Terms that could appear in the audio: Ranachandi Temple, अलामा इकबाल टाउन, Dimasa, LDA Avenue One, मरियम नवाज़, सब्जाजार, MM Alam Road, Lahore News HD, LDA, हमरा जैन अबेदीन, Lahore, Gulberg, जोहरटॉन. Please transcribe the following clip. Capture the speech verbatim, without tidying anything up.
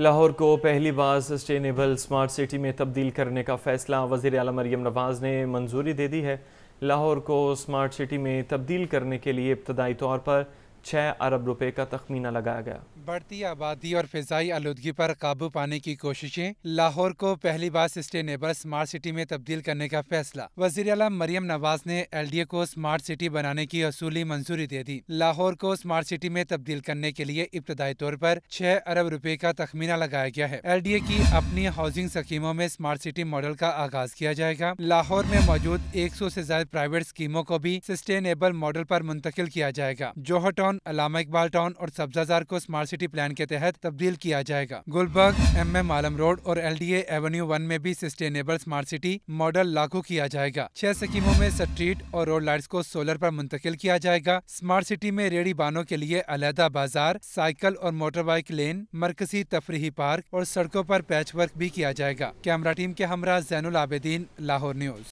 लाहौर को पहली बार sustainable smart city में तब्दील करने का फैसला वज़ीर आला मरियम नवाज़ ने मंजूरी दे दी है। लाहौर को स्मार्ट सिटी में तब्दील करने के लिए इब्तदाई तौर पर छः अरब रुपए का तखमीना लगाया गया। बढ़ती आबादी और फ़िज़ाई आलूदगी पर काबू पाने की कोशिशें, लाहौर को पहली बार सस्टेनेबल स्मार्ट सिटी में तब्दील करने का फैसला। वज़ीर आला मरियम नवाज़ ने एल डी ए को स्मार्ट सिटी बनाने की असूली मंजूरी दे दी। लाहौर को स्मार्ट सिटी में तब्दील करने के लिए इब्तदाई तौर पर छः अरब रुपए का तखमीना लगाया गया है। एल डी ए की अपनी हाउसिंग स्कीमों में स्मार्ट सिटी मॉडल का आगाज किया जाएगा। लाहौर में मौजूद एक सौ से ज्यादा प्राइवेट स्कीमों को भी सस्टेनेबल मॉडल पर मुंतकिल किया जाएगा। जोहरटॉन, अलामा इकबाल टाउन और सब्जाजार को स्मार्ट सिटी प्लान के तहत तब्दील किया जाएगा। Gulberg, M M Alam road और L D A avenue one में भी सस्टेनेबल स्मार्ट सिटी मॉडल लागू किया जाएगा। छह स्कीमों में स्ट्रीट और रोड लाइट्स को सोलर पर मुंतकिल किया जाएगा। स्मार्ट सिटी में रेडी बानों के लिए अलहदा बाजार, साइकिल और मोटर बाइक लेन, मरकजी तफरीही पार्क और सड़कों पर पैच वर्क भी किया जाएगा। कैमरा टीम के हमरा जैन अबेदीन, लाहौर न्यूज।